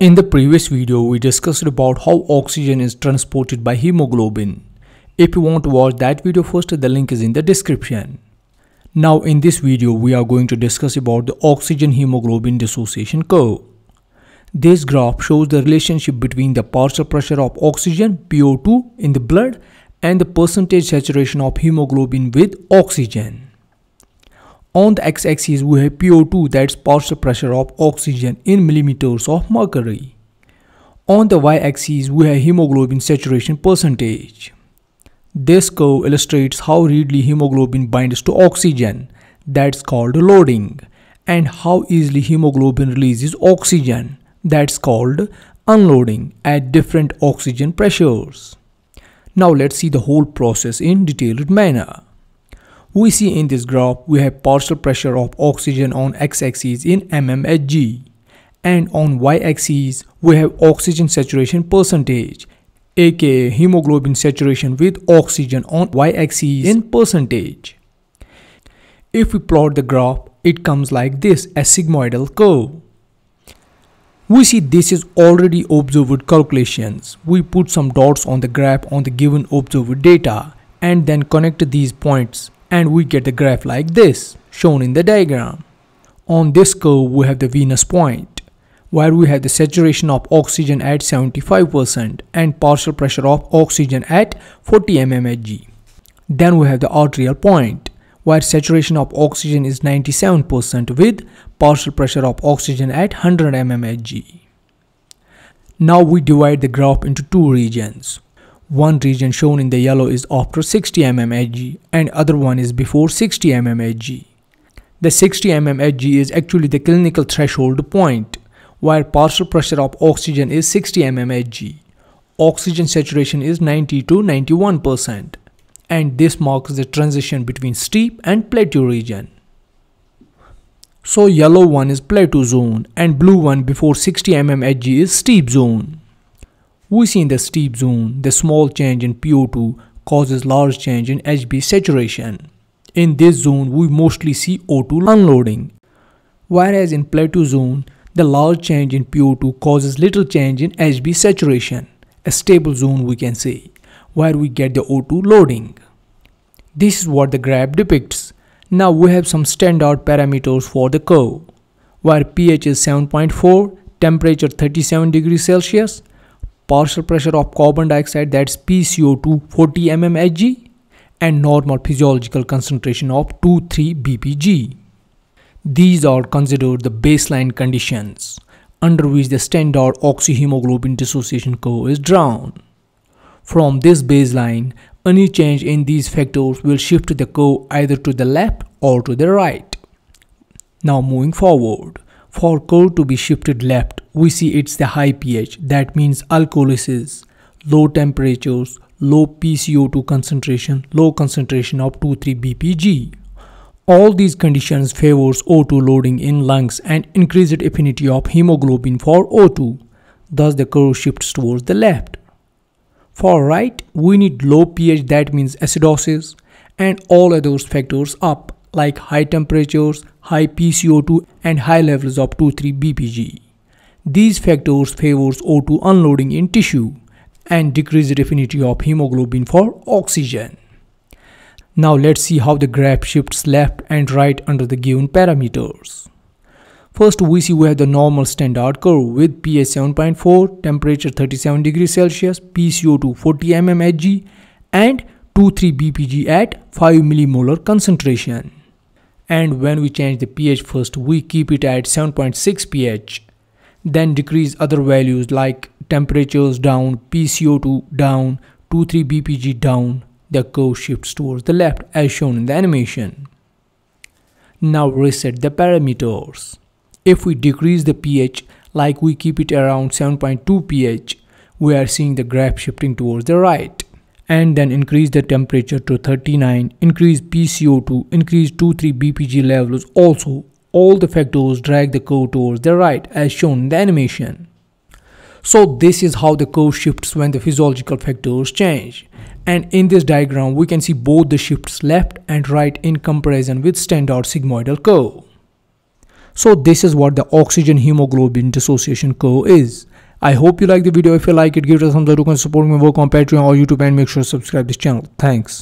In the previous video, we discussed about how oxygen is transported by hemoglobin. If you want to watch that video first, the link is in the description. Now in this video, we are going to discuss about the oxygen hemoglobin dissociation curve. This graph shows the relationship between the partial pressure of oxygen PO₂ in the blood and the percentage saturation of hemoglobin with oxygen. On the x-axis we have PO₂, that's partial pressure of oxygen in millimeters of mercury. On the y-axis we have hemoglobin saturation percentage. This curve illustrates how readily hemoglobin binds to oxygen, that's called loading, and how easily hemoglobin releases oxygen, that's called unloading, at different oxygen pressures. Now let's see the whole process in detailed manner. We see in this graph we have partial pressure of oxygen on x-axis in mmHg, and on y-axis we have oxygen saturation percentage, aka hemoglobin saturation with oxygen on y-axis in percentage. If we plot the graph, it comes like this, a sigmoidal curve. We see this is already observed calculations. We put some dots on the graph on the given observed data and then connect these points, and we get the graph like this, shown in the diagram. On this curve we have the Venus point, where we have the saturation of oxygen at 75% and partial pressure of oxygen at 40 mmHg. Then we have the arterial point, where saturation of oxygen is 97% with partial pressure of oxygen at 100 mmHg. Now we divide the graph into two regions. One region shown in the yellow is after 60 mmHg and other one is before 60 mmHg. The 60 mmHg is actually the clinical threshold point, where partial pressure of oxygen is 60 mmHg. Oxygen saturation is 90 to 91%, and this marks the transition between steep and plateau region. So yellow one is plateau zone and blue one before 60 mmHg is steep zone. We see in the steep zone, the small change in PO₂ causes large change in Hb saturation. In this zone, we mostly see O₂ unloading, whereas in plateau zone, the large change in PO₂ causes little change in Hb saturation, a stable zone we can say, where we get the O₂ loading. This is what the graph depicts. Now we have some standard parameters for the curve, where pH is 7.4, temperature 37 degrees Celsius, partial pressure of carbon dioxide, that's pCO₂, 40 mmHg, and normal physiological concentration of 2,3-BPG. These are considered the baseline conditions under which the standard oxyhemoglobin dissociation curve is drawn. From this baseline, any change in these factors will shift the curve either to the left or to the right. Now moving forward, for curve to be shifted left, we see it's the high pH, that means alkalosis, low temperatures, low pCO₂ concentration, low concentration of 2,3-BPG. All these conditions favors O₂ loading in lungs and increased affinity of hemoglobin for O₂. Thus the curve shifts towards the left. For right, we need low pH, that means acidosis, and all other factors up, like high temperatures, high pCO₂, and high levels of 2,3-BPG. These factors favors O₂ unloading in tissue and decreased affinity of hemoglobin for oxygen. Now let's see how the graph shifts left and right under the given parameters. First we see we have the normal standard curve with pH 7.4, temperature 37 degrees Celsius, pCO₂ 40 mmHg, and 2,3-BPG at 5 millimolar concentration. And when we change the pH first, we keep it at 7.6 pH, then decrease other values like temperatures down, pCO₂ down, 2,3-BPG down. The curve shifts towards the left as shown in the animation. Now reset the parameters. If we decrease the pH, like we keep it around 7.2 pH, we are seeing the graph shifting towards the right. And then increase the temperature to 39, increase pCO₂, increase 2,3-BPG levels also. All the factors drag the curve towards the right as shown in the animation. So this is how the curve shifts when the physiological factors change. And in this diagram we can see both the shifts left and right in comparison with standard sigmoidal curve. So this is what the oxygen hemoglobin dissociation curve is. I hope you like the video. If you like it, give it a thumbs up and support me work on Patreon or YouTube, and make sure to subscribe this channel. Thanks.